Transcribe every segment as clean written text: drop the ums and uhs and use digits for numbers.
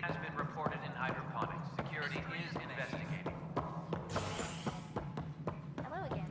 Leak has been reported in hydroponics. Security is investigating. Hello again.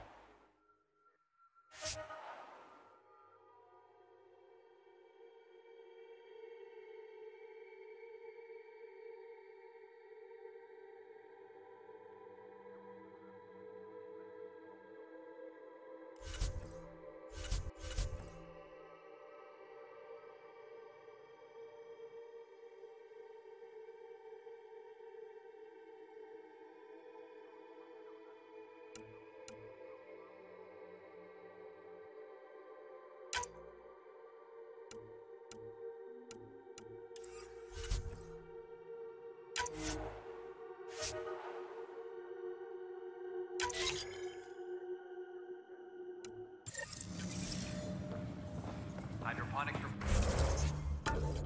Hydroponics reports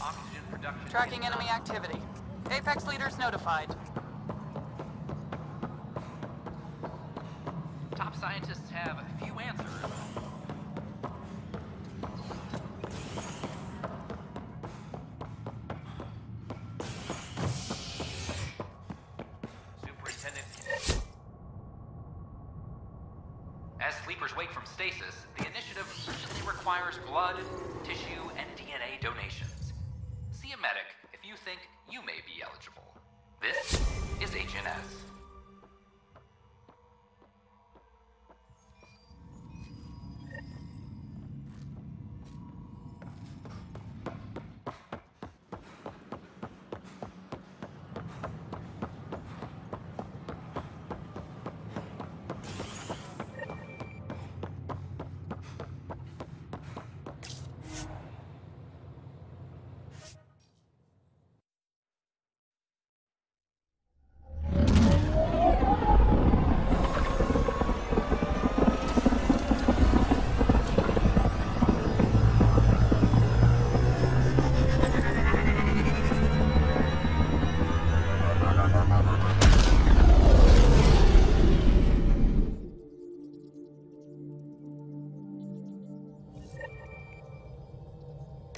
oxygen production. Tracking enemy activity. Apex leaders notified. Top scientists have few answers. The initiative urgently requires blood, tissue, and DNA donations. See a medic if you think you may be eligible. This is HNS.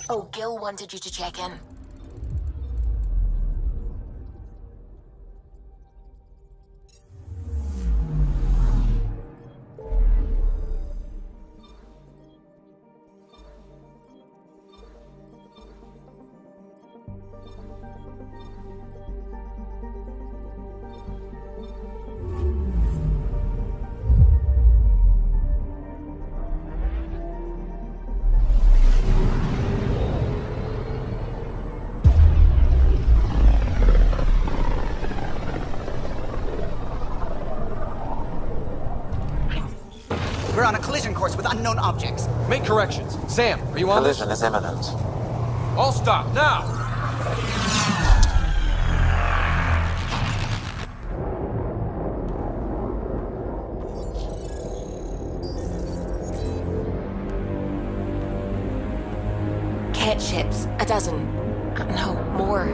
Oh, Gil wanted you to check in. On a collision course with unknown objects. Make corrections. Sam, are you on this? Collision is imminent. All stop, now! Kett ships. 12. No, more.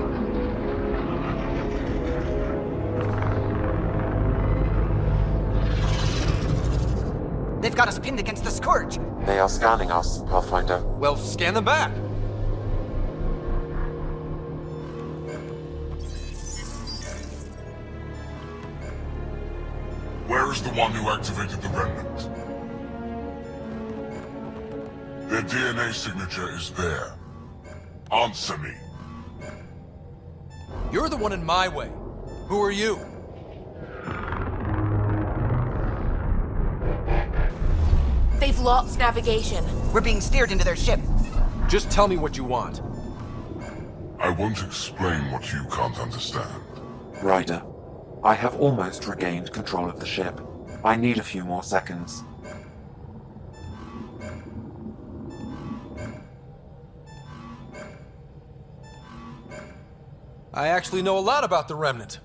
They've got us pinned against the Scourge. They are scanning us, Pathfinder. Well, scan them back. is the one who activated the Remnant. Their DNA signature is there. Answer me. You're the one in my way. Who are you? They've lost navigation. We're being steered into their ship. Just tell me what you want. I won't explain what you can't understand. Ryder, I have almost regained control of the ship. I need a few more seconds. I actually know a lot about the Remnant.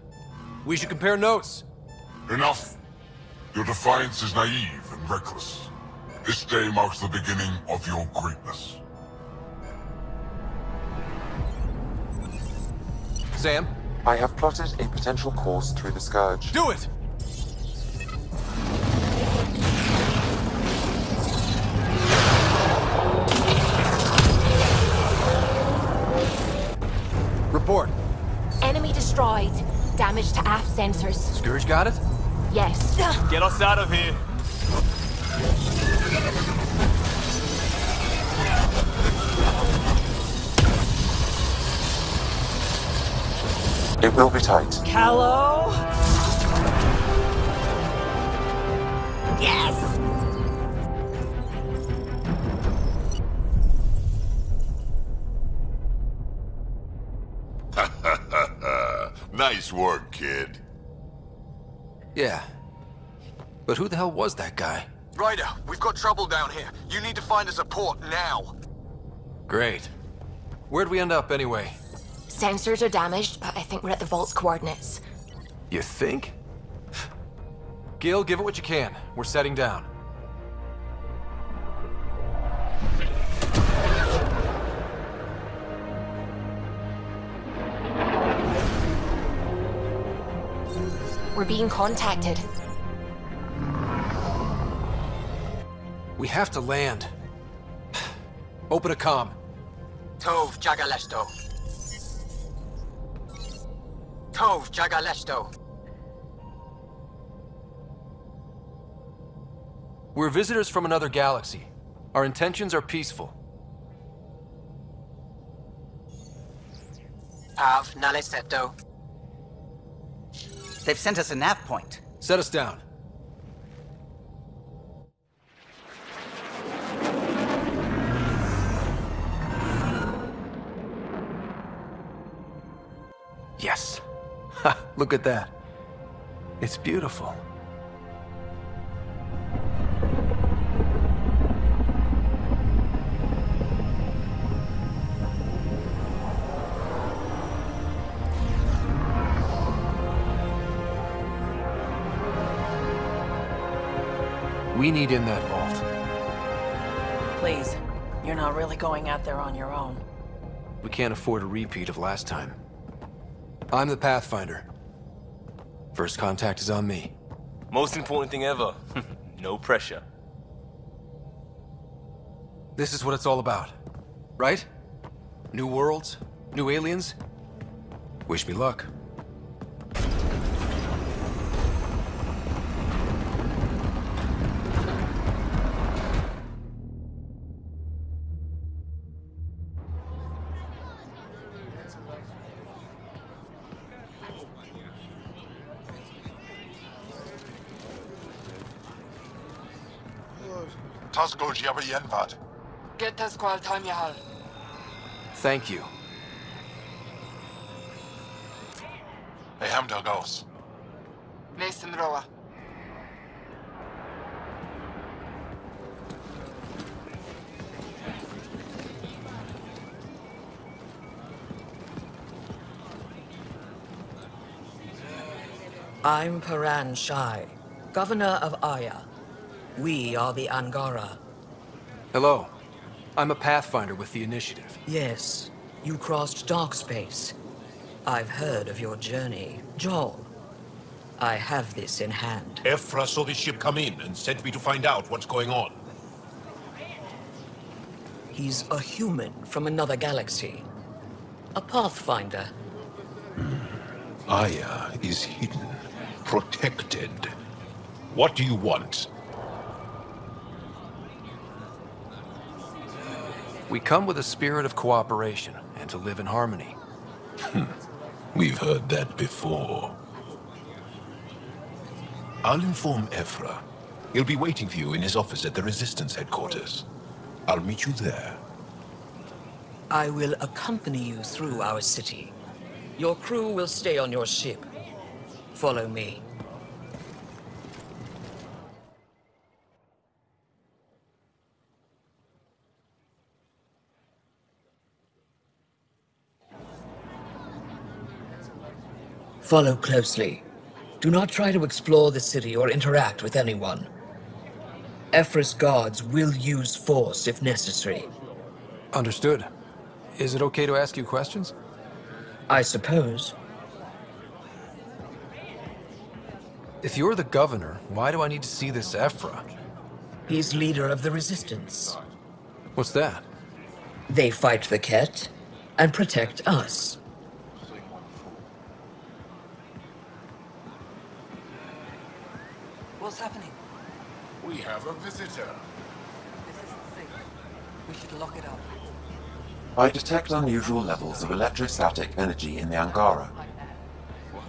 We should compare notes. Enough! Your defiance is naive and reckless. This day marks the beginning of your greatness. Sam? I have plotted a potential course through the Scourge. Do it! Report. Enemy destroyed. Damage to aft sensors. Scourge got it? Yes. Get us out of here. It will be tight. Callow? Yes! Nice work, kid. Yeah. But who the hell was that guy? Ryder, we've got trouble down here. You need to find us a port now. Great. Where'd we end up, anyway? Sensors are damaged, but I think we're at the vault's coordinates. You think? Gil, give it what you can. We're setting down. We're being contacted. We have to land. Open a comm. Tov Jagalesto. We're visitors from another galaxy. Our intentions are peaceful. Av Naleseto. They've sent us a nav point. Set us down. Yes. Ha, look at that. It's beautiful. We need in that vault. Please, you're not really going out there on your own. We can't afford a repeat of last time. I'm the Pathfinder. First contact is on me. Most important thing ever. No pressure. This is what it's all about, right? New worlds, new aliens. Wish me luck. Thank you. I'm Paran Shai, Governor of Aya. We are the Angara. Hello. I'm a Pathfinder with the Initiative. Yes. You crossed dark space. I've heard of your journey. Jaal, I have this in hand. Ephra saw this ship come in and sent me to find out what's going on. He's a human from another galaxy. A Pathfinder. Aya is hidden, protected. What do you want? We come with a spirit of cooperation and to live in harmony. We've heard that before. I'll inform Ephra. He'll be waiting for you in his office at the Resistance headquarters. I'll meet you there. I will accompany you through our city. Your crew will stay on your ship. Follow me. Follow closely. Do not try to explore the city or interact with anyone. Ephra's guards will use force if necessary. Understood. Is it okay to ask you questions? I suppose. If you're the governor, why do I need to see this Ephra? He's leader of the Resistance. What's that? They fight the Kett and protect us. What's happening? We have a visitor. This isn't safe. We should lock it up. I detect unusual levels of electrostatic energy in the Angara. What?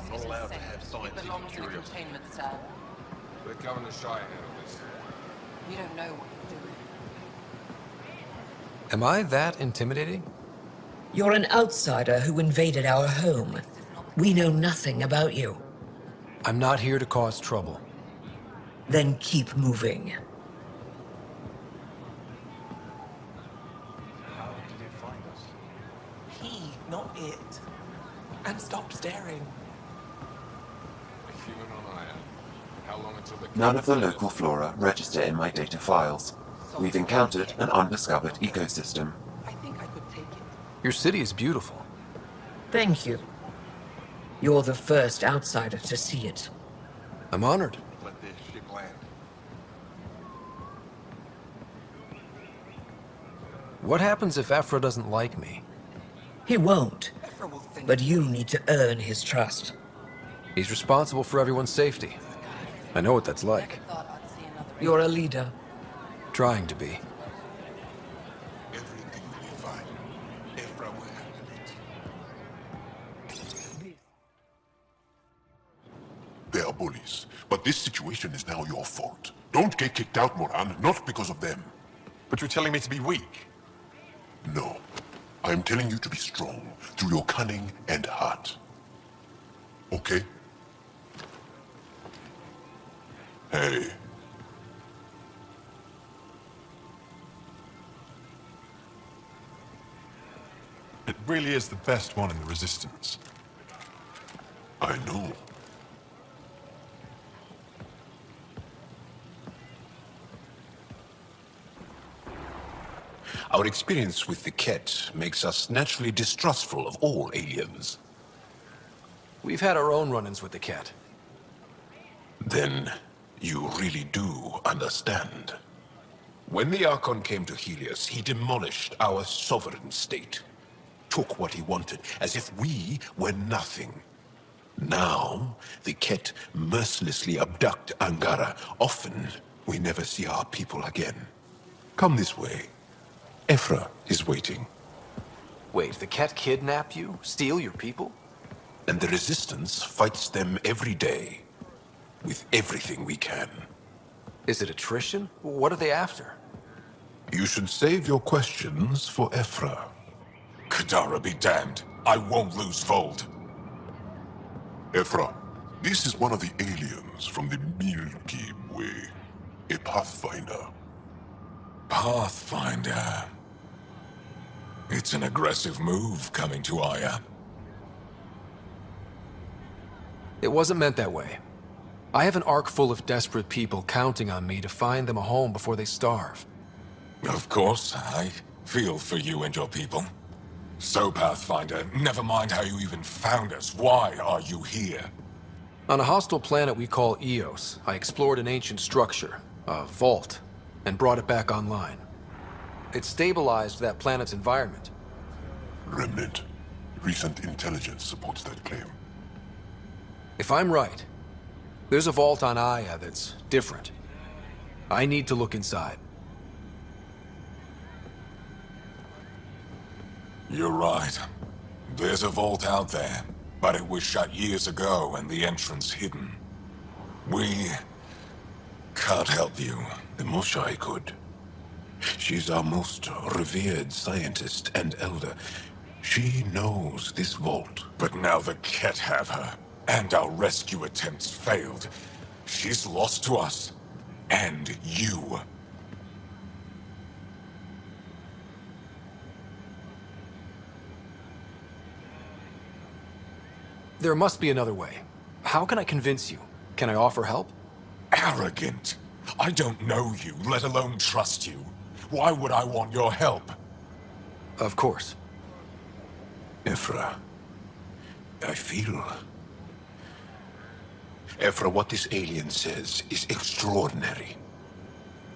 I'm not allowed to have scientific curiosity. Let Governor Shai handle this. You don't know what you're doing. Am I that intimidating? You're an outsider who invaded our home. We know nothing about you. I'm not here to cause trouble. Then keep moving. How did it find us? He, not it. And stop staring. A human on Aya. How long until the... None of the local flora register in my data files. We've encountered an undiscovered ecosystem. I think I could take it. Your city is beautiful. Thank you. You're the first outsider to see it. I'm honored. Let this ship land. What happens if Ephra doesn't like me? He won't. But you need to earn his trust. He's responsible for everyone's safety. I know what that's like. You're a leader. Trying to be. They are bullies, but this situation is now your fault. Don't get kicked out, Moran, not because of them. But you're telling me to be weak? No. I'm telling you to be strong, through your cunning and heart. Okay? Hey. It really is the best one in the Resistance. I know. Our experience with the Kett makes us naturally distrustful of all aliens. We've had our own run-ins with the Kett. Then, you really do understand. When the Archon came to Helios, he demolished our sovereign state. Took what he wanted, as if we were nothing. Now, the Kett mercilessly abduct Angara. Often, we never see our people again. Come this way. Ephra is waiting. Wait, the Kett kidnap you? Steal your people? And the Resistance fights them every day. With everything we can. Is it attrition? What are they after? You should save your questions for Ephra. Kadara be damned. I won't lose Voeld. Ephra, this is one of the aliens from the Milky Way. A Pathfinder. Pathfinder. It's an aggressive move coming to Aya. It wasn't meant that way. I have an ark full of desperate people counting on me to find them a home before they starve. Of course, I feel for you and your people. So, Pathfinder, never mind how you even found us. Why are you here? On a hostile planet we call Eos, I explored an ancient structure, a vault, and brought it back online. It stabilized that planet's environment. Remnant. Recent intelligence supports that claim. If I'm right, There's a vault on Aya that's different. I need to look inside. You're right. There's a vault out there, but it was shut years ago and the entrance hidden. We can't help you. The Moshae Kud. She's our most revered scientist and elder. She knows this vault. But now the Kett have her, and our rescue attempts failed. She's lost to us, and you. There must be another way. How can I convince you? Can I offer help? Arrogant. I don't know you, let alone trust you. Why would I want your help? Of course. Ephra. I feel... Ephra, what this alien says is extraordinary.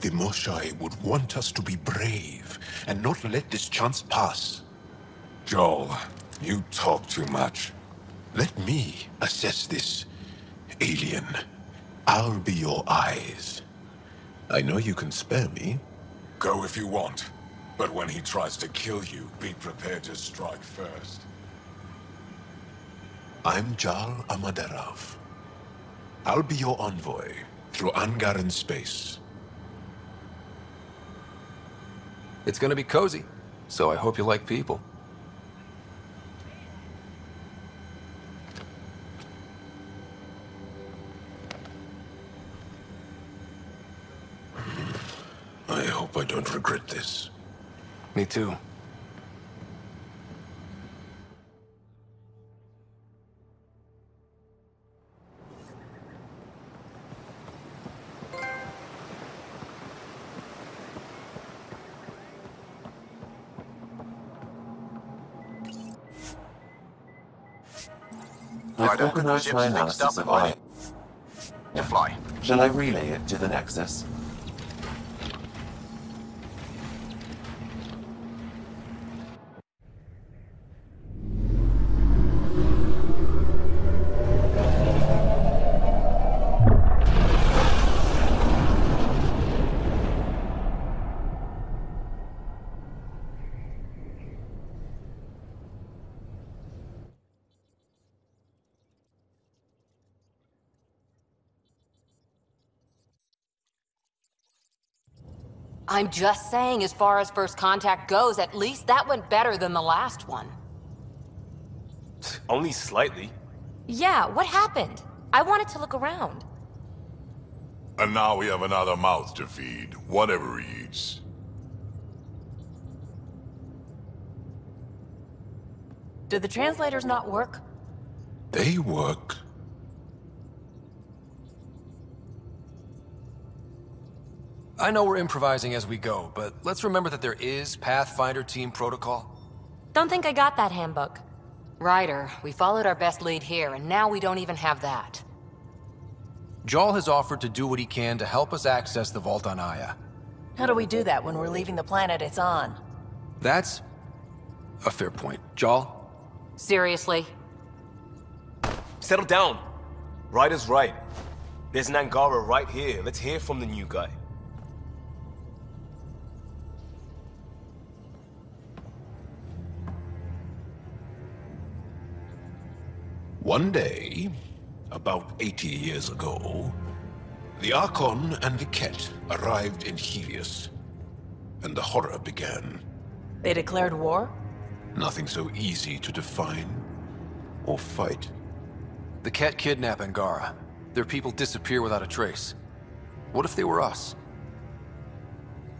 The Moshae would want us to be brave and not let this chance pass. Jaal, you talk too much. Let me assess this alien. I'll be your eyes. I know you can spare me. Go if you want, but when he tries to kill you, be prepared to strike first. I'm Jaal Ama Darav. I'll be your envoy through Angaran space. It's gonna be cozy, so I hope you like people. I hope I don't regret this. Me too. I've organized my analysis of Aya. You fly. Shall I relay it to the Nexus? I'm just saying, as far as first contact goes, at least that went better than the last one. Only slightly. Yeah, what happened? I wanted to look around. And now we have another mouth to feed, whatever he eats. Do the translators not work? They work. I know we're improvising as we go, but let's remember that there is Pathfinder team protocol. Don't think I got that handbook. Ryder, we followed our best lead here, and now we don't even have that. Jaal has offered to do what he can to help us access the vault on Aya. How do we do that when we're leaving the planet it's on? That's a fair point. Jaal? Seriously? Settle down. Ryder's right. There's an Angara right here. Let's hear from the new guy. One day, about 80 years ago, the Archon and the Kett arrived in Helios, and the horror began. They declared war? Nothing so easy to define or fight. The Kett kidnap Angara. Their people disappear without a trace. What if they were us?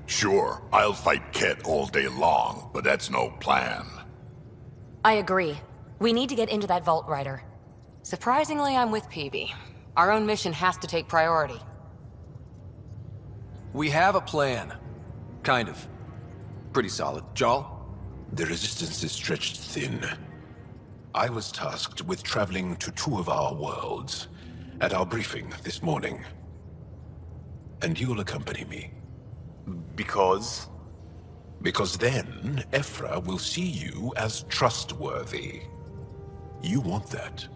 Sure, I'll fight Kett all day long, but that's no plan. I agree. We need to get into that vault, Ryder. Surprisingly, I'm with PB. Our own mission has to take priority. We have a plan. Kind of. Pretty solid. Jaal? The resistance is stretched thin. I was tasked with traveling to two of our worlds at our briefing this morning. And you'll accompany me. Because? Because then, Ephra will see you as trustworthy. You want that.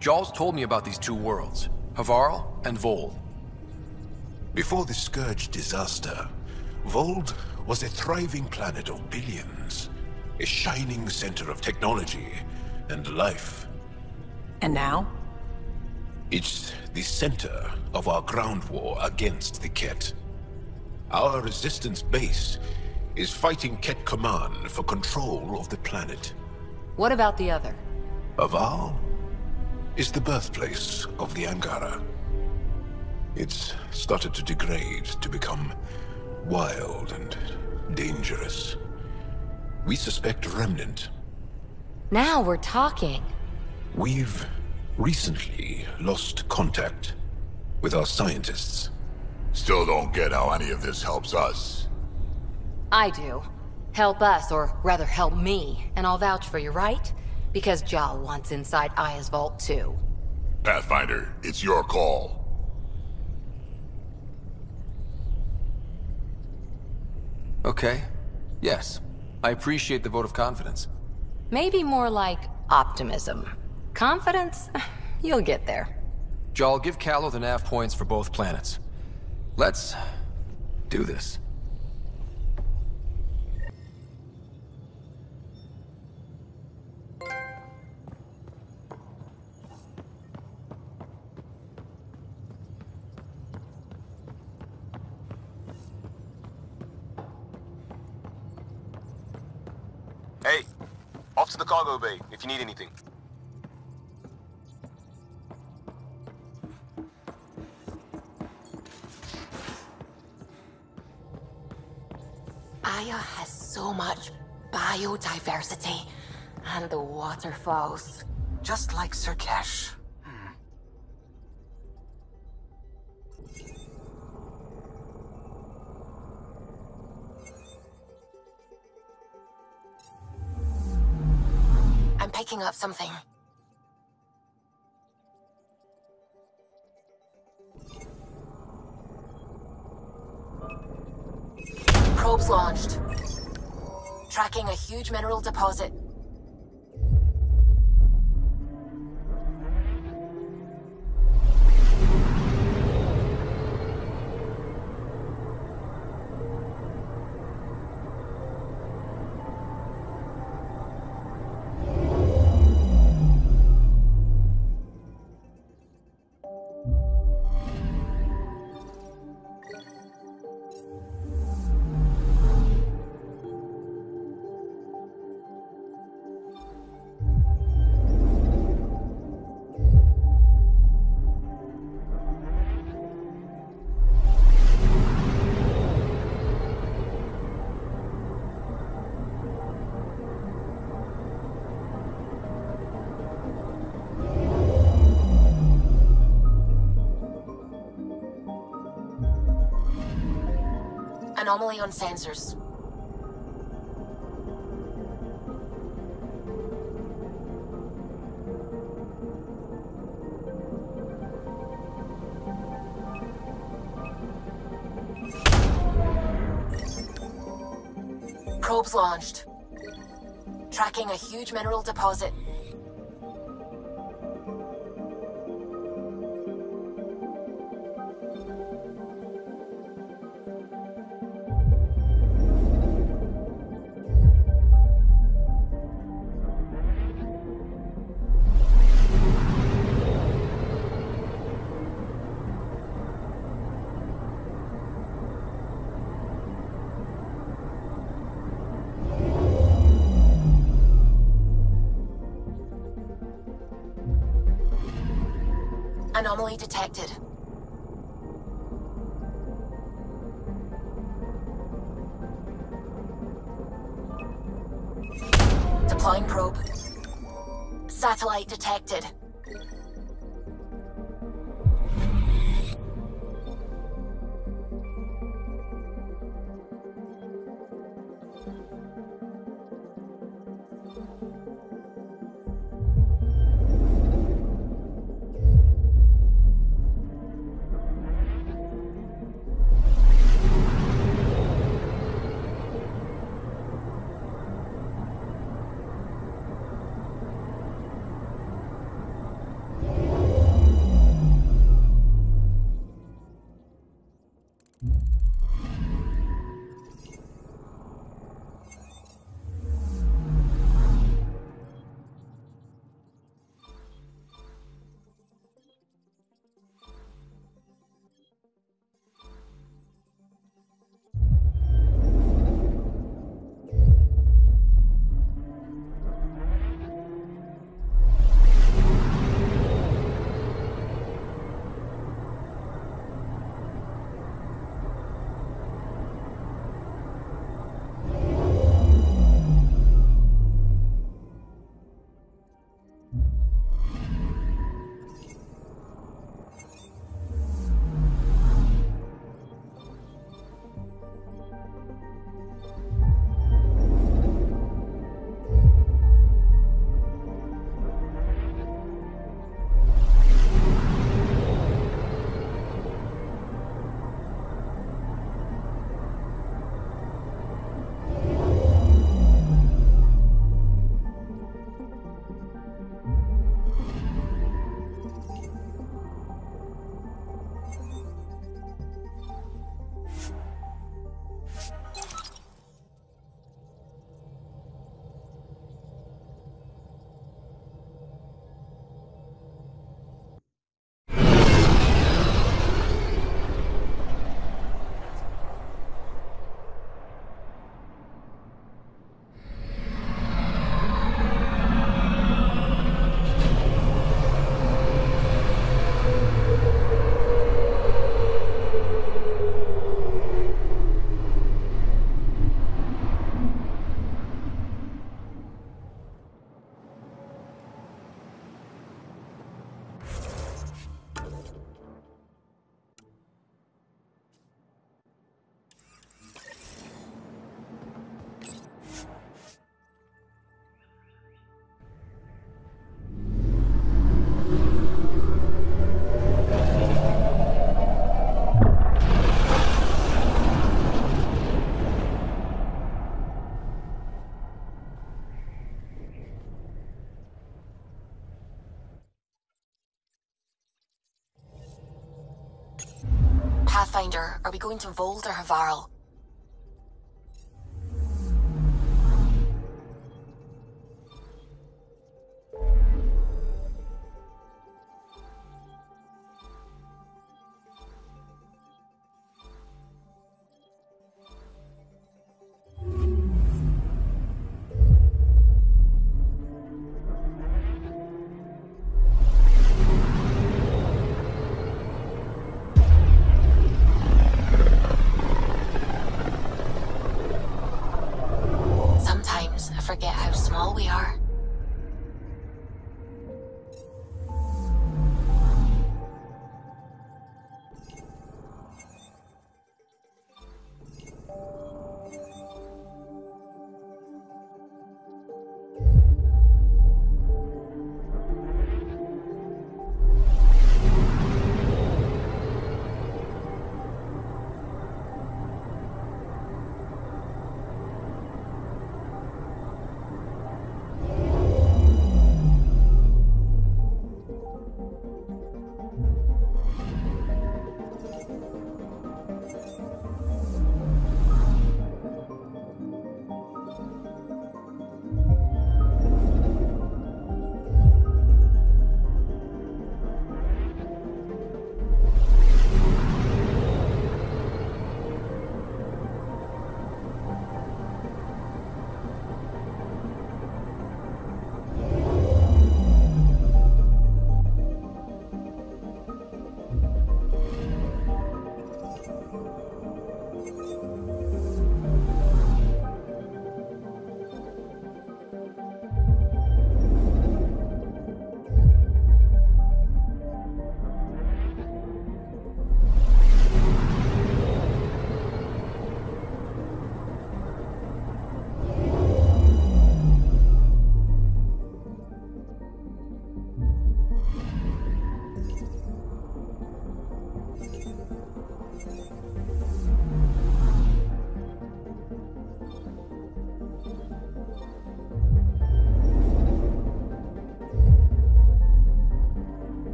Jaal told me about these two worlds. Havarl, and Voeld. Before the Scourge disaster, Voeld was a thriving planet of billions, a shining center of technology and life. And now? It's the center of our ground war against the Kett. Our resistance base is fighting Kett Command for control of the planet. What about the other? Havarl is the birthplace of the Angara. It's started to degrade, to become wild and dangerous. We suspect Remnant. Now we're talking. We've recently lost contact with our scientists. Still don't get how any of this helps us. I do. Help us, or rather help me, and I'll vouch for you, right? Because Jaal wants inside Aya's vault too. Pathfinder, it's your call. Okay. Yes. I appreciate the vote of confidence. Maybe more like optimism. Confidence? You'll get there. Jaal, give Callow the nav points for both planets. Let's do this. Hey, off to the cargo bay if you need anything. Aya has so much biodiversity, and the waterfalls. Just like Sur Kesh. I'm picking up something. Probes launched. Tracking a huge mineral deposit. Anomaly on sensors. Probes launched. Tracking a huge mineral deposit. Anomaly detected. Deploying probe. Satellite detected. Pathfinder, are we going to Voeld or Havarl?